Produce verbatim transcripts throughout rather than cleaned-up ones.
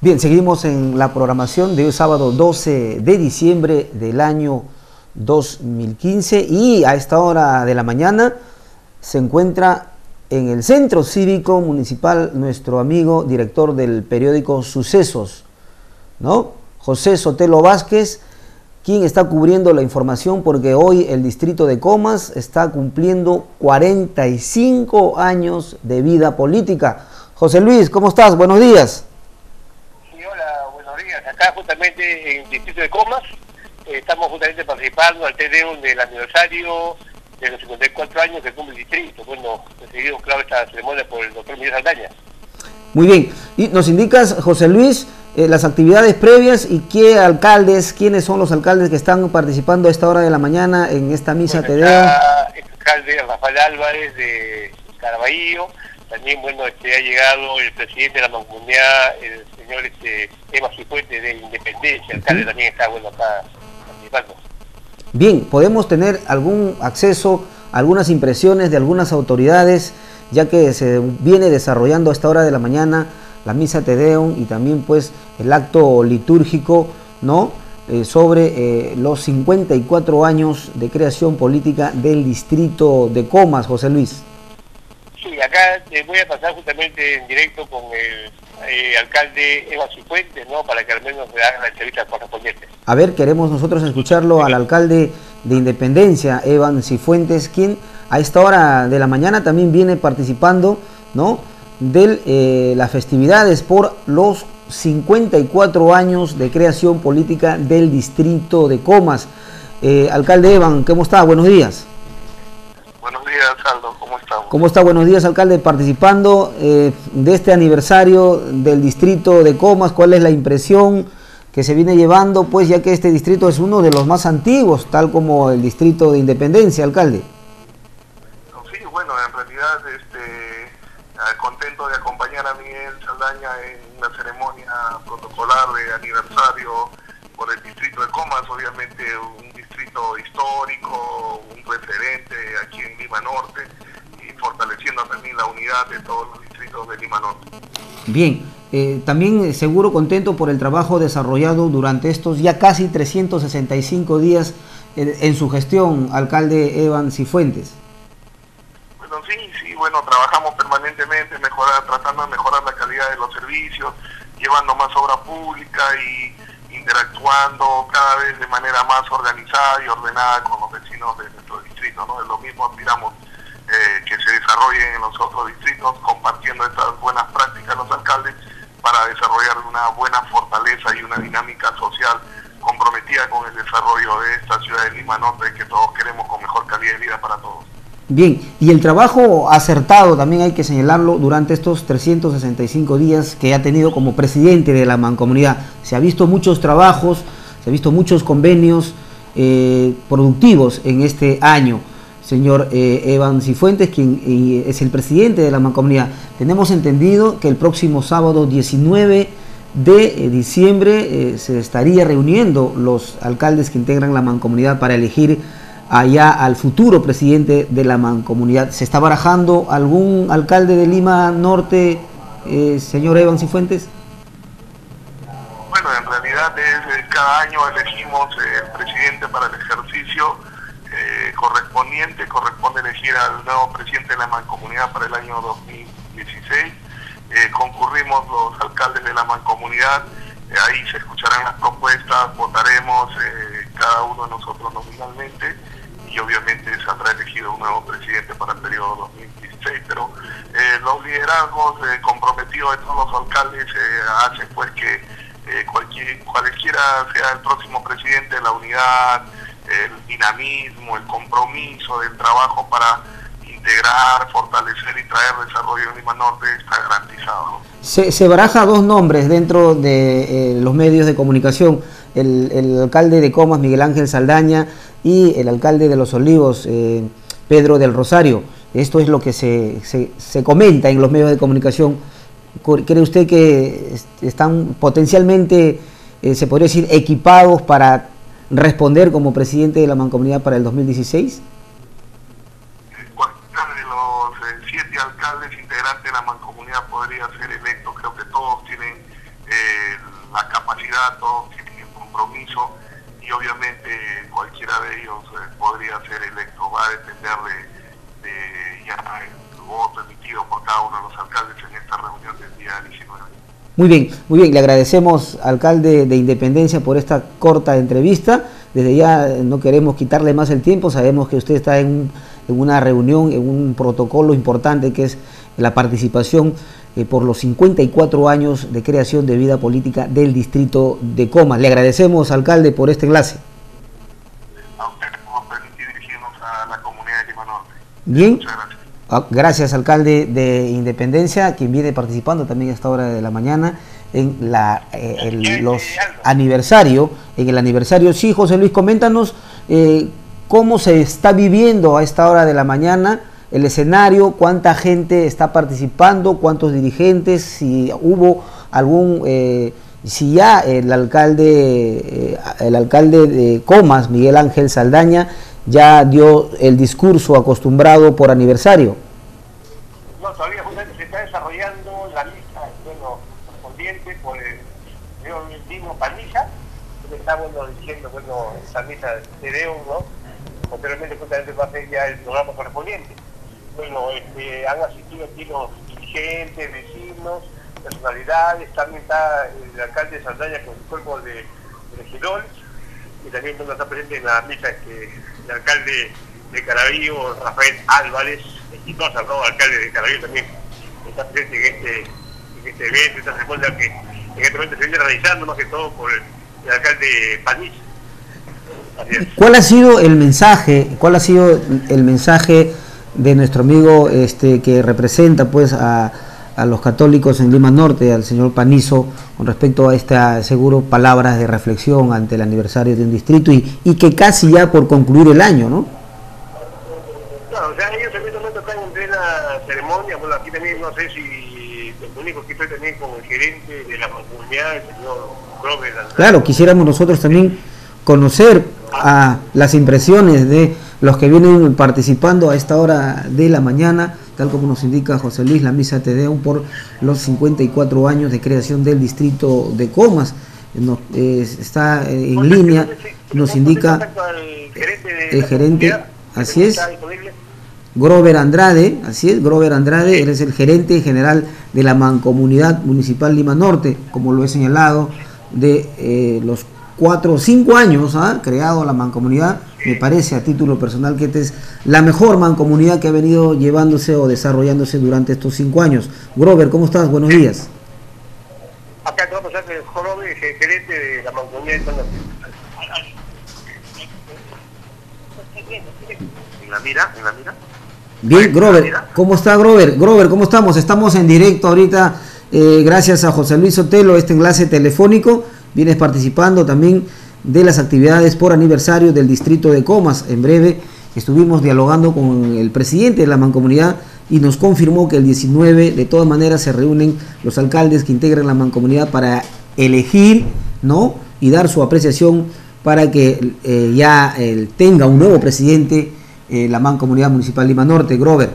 Bien, seguimos en la programación de hoy sábado doce de diciembre del año dos mil quince y a esta hora de la mañana se encuentra en el Centro Cívico Municipal nuestro amigo director del periódico Sucesos, ¿no? José Sotelo Vázquez, quien está cubriendo la información porque hoy el distrito de Comas está cumpliendo cuarenta y cinco años de vida política. José Luis, ¿cómo estás? Buenos días. Acá justamente en el distrito de Comas, eh, estamos justamente participando al T D U del aniversario de los cincuenta y cuatro años que cumple el distrito. Bueno, recibido claro esta ceremonia por el doctor Miguel Saldaña. Muy bien, y nos indicas, José Luis, eh, las actividades previas y qué alcaldes, quiénes son los alcaldes que están participando a esta hora de la mañana en esta misa T D U. El alcalde Rafael Álvarez de Caraballo. También, bueno, este, ha llegado el presidente de la Mancomunidad, el señor este, Eva Sucuete de Independencia, el alcalde también está, bueno, acá participando. Bien, ¿podemos tener algún acceso, algunas impresiones de algunas autoridades, ya que se viene desarrollando a esta hora de la mañana la misa Te Deum y también, pues, el acto litúrgico, ¿no?, eh, sobre eh, los cincuenta y cuatro años de creación política del distrito de Comas, José Luis? Sí, acá eh, voy a pasar justamente en directo con el eh, alcalde Evan Cifuentes, ¿no?, para que al menos se hagan las entrevistas correspondientes. A ver, queremos nosotros escucharlo sí. Al alcalde de Independencia, Evan Cifuentes, quien a esta hora de la mañana también viene participando, ¿no?, de eh, las festividades por los cincuenta y cuatro años de creación política del distrito de Comas. Eh, alcalde Evan, ¿cómo está? Buenos días. Buenos días, Aldo. ¿Cómo estamos? ¿Cómo está? Buenos días, alcalde. Participando eh, de este aniversario del distrito de Comas, ¿cuál es la impresión que se viene llevando? Pues ya que este distrito es uno de los más antiguos, tal como el distrito de Independencia, alcalde. Sí, bueno, en realidad este, contento de acompañar a Miguel Saldaña en una ceremonia protocolar de aniversario por el distrito de Comas, obviamente un distrito histórico, un referente aquí en Lima Norte y fortaleciendo también la unidad de todos los distritos de Lima Norte. Bien, eh, también seguro contento por el trabajo desarrollado durante estos ya casi trescientos sesenta y cinco días en, en su gestión, alcalde Evan Cifuentes. Bueno, sí, sí, bueno, trabajamos permanentemente mejorar, tratando de mejorar la calidad de los servicios, llevando más obra pública y interactuando cada vez de manera más organizada y ordenada con los vecinos de nuestro distrito, ¿no? Es lo mismo aspiramos eh, que se desarrollen en los otros distritos, compartiendo estas buenas prácticas los alcaldes para desarrollar una buena fortaleza y una dinámica social comprometida con el desarrollo de esta ciudad de Lima Norte que todos queremos con mejor calidad de vida para todos. Bien, y el trabajo acertado también hay que señalarlo durante estos trescientos sesenta y cinco días que ha tenido como presidente de la Mancomunidad. Se ha visto muchos trabajos, se ha visto muchos convenios eh, productivos en este año. Señor eh, Evan Cifuentes, quien eh, es el presidente de la Mancomunidad, tenemos entendido que el próximo sábado diecinueve de diciembre eh, se estaría reuniendo los alcaldes que integran la Mancomunidad para elegir allá al futuro presidente de la Mancomunidad. ¿Se está barajando algún alcalde de Lima Norte, eh, señor Evan Cifuentes? Bueno, en realidad es, cada año elegimos eh, el presidente para el ejercicio eh, correspondiente, corresponde elegir al nuevo presidente de la Mancomunidad para el año dos mil dieciséis, eh, concurrimos los alcaldes de la Mancomunidad, eh, ahí se escucharán las propuestas, votaremos eh, cada uno de nosotros nominalmente, y obviamente saldrá elegido un nuevo presidente para el periodo dos mil dieciséis, pero eh, los liderazgos eh, comprometidos de todos los alcaldes eh, hacen pues que eh, cualquier, cualquiera sea el próximo presidente, la unidad, el dinamismo, el compromiso del trabajo para integrar, fortalecer y traer desarrollo en Lima Norte está garantizado. Se, se baraja dos nombres dentro de eh, los medios de comunicación, el, el alcalde de Comas, Miguel Ángel Saldaña, y el alcalde de Los Olivos, eh, Pedro del Rosario. Esto es lo que se, se, se comenta en los medios de comunicación. ¿Cree usted que están potencialmente, eh, se podría decir, equipados para responder como presidente de la Mancomunidad para el dos mil dieciséis? ¿Cuántos de los eh, siete alcaldes integrantes de la Mancomunidad podrían ser electos? Creo que todos tienen eh, la capacidad, todos tienen el compromiso y obviamente cualquiera de ellos eh, podría ser electo. Va a depender de, de ya el voto emitido por cada uno de los alcaldes en esta reunión del día diecinueve. Muy bien, muy bien, le agradecemos, alcalde de Independencia, por esta corta entrevista. Desde ya no queremos quitarle más el tiempo, sabemos que usted está en, un, en una reunión, en un protocolo importante que es la participación eh, por los cincuenta y cuatro años de creación de vida política del Distrito de Comas. Le agradecemos, alcalde, por este enlace. A usted por permitir dirigirnos a la comunidad de Lima Norte. Bien. Muchas gracias. Gracias, alcalde de Independencia, quien viene participando también a esta hora de la mañana en la eh, el, los aniversario, en el aniversario. Sí, José Luis, coméntanos eh, cómo se está viviendo a esta hora de la mañana el escenario, cuánta gente está participando, cuántos dirigentes, si hubo algún, eh, si ya el alcalde, eh, el alcalde de Comas, Miguel Ángel Saldaña, ya dio el discurso acostumbrado por aniversario. No, todavía se está desarrollando la lista de los correspondientes por el, el mismo Panija, que está bueno, diciendo bueno, esa misa de Deus, ¿no? Posteriormente justamente va a ser ya el programa correspondiente. Bueno, este, han asistido aquí los dirigentes, vecinos, personalidades, también está el alcalde de Saldaña con el cuerpo de regidores, y también bueno, está presente en la misa que el alcalde de Caraballo, Rafael Álvarez, exitosa, ¿no? El alcalde de Caraballo también está presente en este, en este evento, está se cuenta que en este momento se viene realizando más que todo por el, el alcalde Panich. ¿Cuál ha sido el mensaje? ¿Cuál ha sido el mensaje de nuestro amigo este que representa pues a, a los católicos en Lima Norte, al señor Panizo, con respecto a estas, seguro, palabras de reflexión ante el aniversario de un distrito y, y que casi ya por concluir el año, ¿no? Claro, o sea, ellos en este momento están en plena ceremonia. Bueno, aquí también no sé si te comunico que estoy también con el gerente de la comunidad, el señor Grover Andrade. Claro, quisiéramos nosotros también conocer a las impresiones de los que vienen participando a esta hora de la mañana, tal como nos indica José Luis, la misa Te Deum por los cincuenta y cuatro años de creación del Distrito de Comas. Nos, eh, está en José, línea, si, nos indica el gerente, de el gerente así es, Grover Andrade, así es, Grover Andrade, sí. Él es el gerente general de la Mancomunidad Municipal Lima Norte, como lo he señalado, de eh, los cuatro o cinco años ha ¿ah? creado la mancomunidad. Me parece a título personal que esta es la mejor mancomunidad que ha venido llevándose o desarrollándose durante estos cinco años. Grover, ¿cómo estás? Buenos días. Acá te va a pasar el Grover, gerente de la mancomunidad de San Martín. ¿En la mira? ¿En la mira? Bien, Grover, ¿cómo está Grover? Grover, ¿cómo estamos? Estamos en directo ahorita, eh, gracias a José Luis Sotelo, este enlace telefónico. Vienes participando también de las actividades por aniversario del Distrito de Comas. En breve estuvimos dialogando con el presidente de la Mancomunidad y nos confirmó que el diecinueve de todas maneras se reúnen los alcaldes que integran la Mancomunidad para elegir, ¿no?, y dar su apreciación para que eh, ya eh, tenga un nuevo presidente eh, la Mancomunidad Municipal Lima Norte. Grover.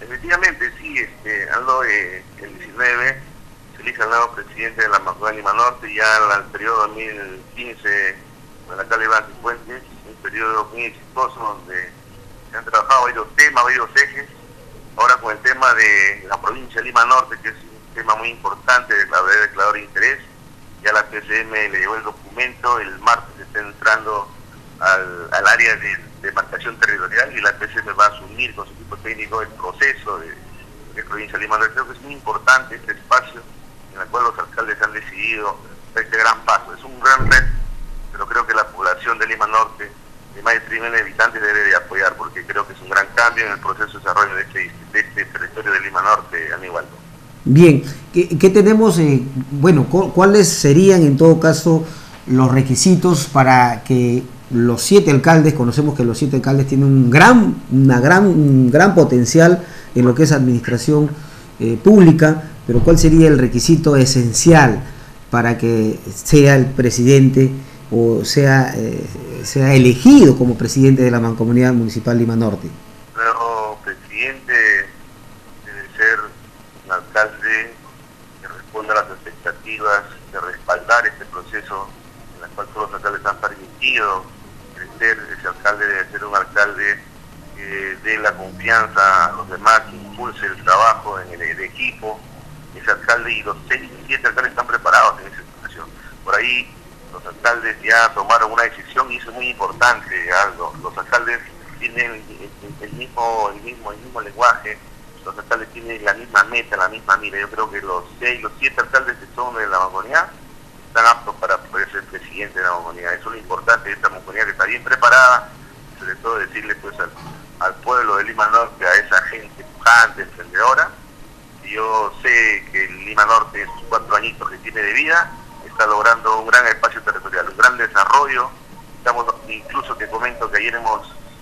Efectivamente, sí, este, ando eh, el diecinueve el nuevo presidente de la Mancomunidad Lima Norte, ya al periodo dos mil quince, con la calle Evan Cifuentes, un periodo muy exitoso donde se han trabajado varios temas, varios ejes. Ahora con el tema de la provincia de Lima Norte, que es un tema muy importante, de declarador de interés, ya la P C M le llevó el documento, el martes está entrando al, al área de demarcación territorial y la P C M va a asumir con su equipo técnico el proceso de, de provincia de Lima Norte. Creo que es muy importante este espacio en la cual los alcaldes han decidido este gran paso. Es un gran reto, pero creo que la población de Lima Norte, de más de tres millones de habitantes, debe de apoyar, porque creo que es un gran cambio en el proceso de desarrollo de este, de este territorio de Lima Norte, amigo Aldo. Bien, ¿qué, qué tenemos? Eh, bueno, cu ¿cuáles serían en todo caso los requisitos para que los siete alcaldes, conocemos que los siete alcaldes tienen un gran, una gran, un gran potencial en lo que es administración eh, pública, pero ¿cuál sería el requisito esencial para que sea el presidente o sea, eh, sea elegido como presidente de la Mancomunidad Municipal Lima Norte? Claro, presidente debe ser un alcalde que responda a las expectativas de respaldar este proceso en el cual todos los alcaldes han permitido crecer. Ese alcalde debe ser un alcalde que dé la confianza a los demás, que impulse el trabajo en el, el equipo. Ese alcalde y los seis y siete alcaldes están preparados en esa situación. Por ahí los alcaldes ya tomaron una decisión y eso es muy importante. Los, los alcaldes tienen el, el, mismo, el, mismo, el mismo lenguaje, los alcaldes tienen la misma meta, la misma mira. Yo creo que los seis, los siete alcaldes que son de la Mancomunidad están aptos para poder ser presidente de la Mancomunidad. Eso es lo importante de esta Mancomunidad, que está bien preparada, sobre todo decirle pues al, al pueblo de Lima Norte, a esa gente pujante, emprendedora. Yo sé que Lima Norte, en sus cuatro añitos que tiene de vida, está logrando un gran espacio territorial, un gran desarrollo. Estamos, incluso te comento que ayer hemos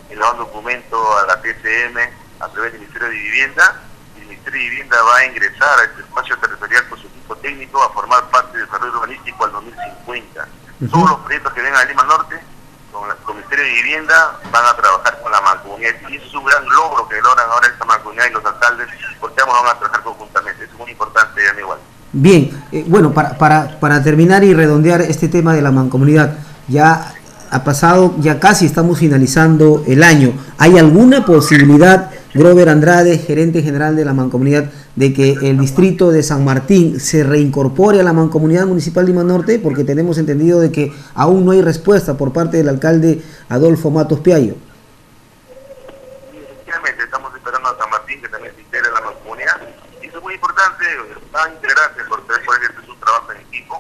elevado un documento a la P C M a través del Ministerio de Vivienda, y el Ministerio de Vivienda va a ingresar a este espacio territorial con su equipo técnico a formar parte del desarrollo urbanístico al dos mil cincuenta. Uh-huh. Todos los proyectos que vengan a Lima Norte, con el Ministerio de Vivienda, van a trabajar con la Mancomunidad, y eso es un gran logro que logran ahora esta Mancomunidad y los alcaldes, porque vamos a trabajar conjuntamente. Eso es muy importante, igual. Bien, eh, bueno, para, para, para terminar y redondear este tema de la Mancomunidad, ya ha pasado, ya casi estamos finalizando el año. ¿Hay alguna posibilidad, Grover Andrade, gerente general de la Mancomunidad, de que el distrito de San Martín se reincorpore a la Mancomunidad Municipal Lima Norte? Porque tenemos entendido de que aún no hay respuesta por parte del alcalde Adolfo Matos Piayo. Efectivamente, estamos esperando a San Martín que también se integre a la Mancomunidad. Y eso es muy importante, va a integrarse porque es un trabajo en equipo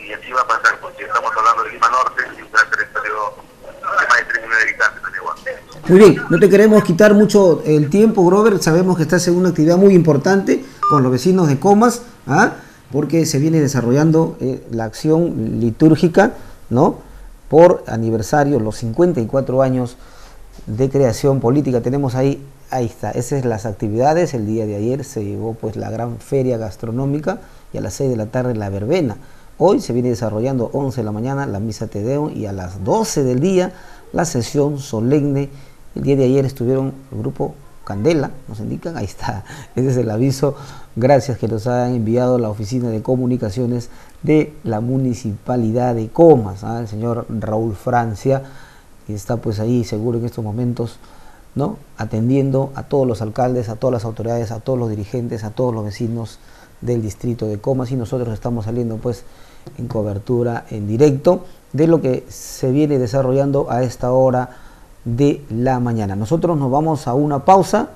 y así va a pasar, porque estamos hablando de Lima Norte, y un gran territorio de más de tres millones de habitantes. Muy bien, no te queremos quitar mucho el tiempo, Grover. Sabemos que estás en una actividad muy importante con los vecinos de Comas, ¿ah? Porque se viene desarrollando eh, la acción litúrgica, ¿no?, por aniversario, los cincuenta y cuatro años de creación política. Tenemos ahí, ahí está, esas son las actividades. El día de ayer se llevó pues la gran feria gastronómica y a las seis de la tarde la verbena. Hoy se viene desarrollando once de la mañana la misa Te Deum y a las doce del día la sesión solemne. El día de ayer estuvieron el grupo Candela, nos indican, ahí está, ese es el aviso, gracias, que nos han enviado la Oficina de Comunicaciones de la Municipalidad de Comas, ¿ah? El señor Raúl Francia, que está pues ahí seguro en estos momentos, ¿no?, atendiendo a todos los alcaldes, a todas las autoridades, a todos los dirigentes, a todos los vecinos del distrito de Comas, y nosotros estamos saliendo pues en cobertura en directo de lo que se viene desarrollando a esta hora de la mañana. Nosotros nos vamos a una pausa.